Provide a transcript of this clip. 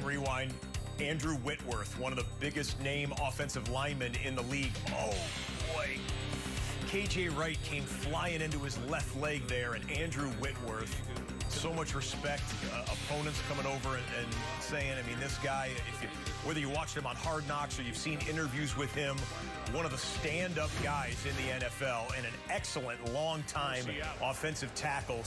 Rewind, Andrew Whitworth, one of the biggest name offensive linemen in the league. Oh, boy. KJ Wright came flying into his left leg there, and Andrew Whitworth, so much respect. Opponents coming over and saying, I mean, this guy, whether you watched him on Hard Knocks or you've seen interviews with him, one of the stand-up guys in the NFL and an excellent long-time offensive tackle.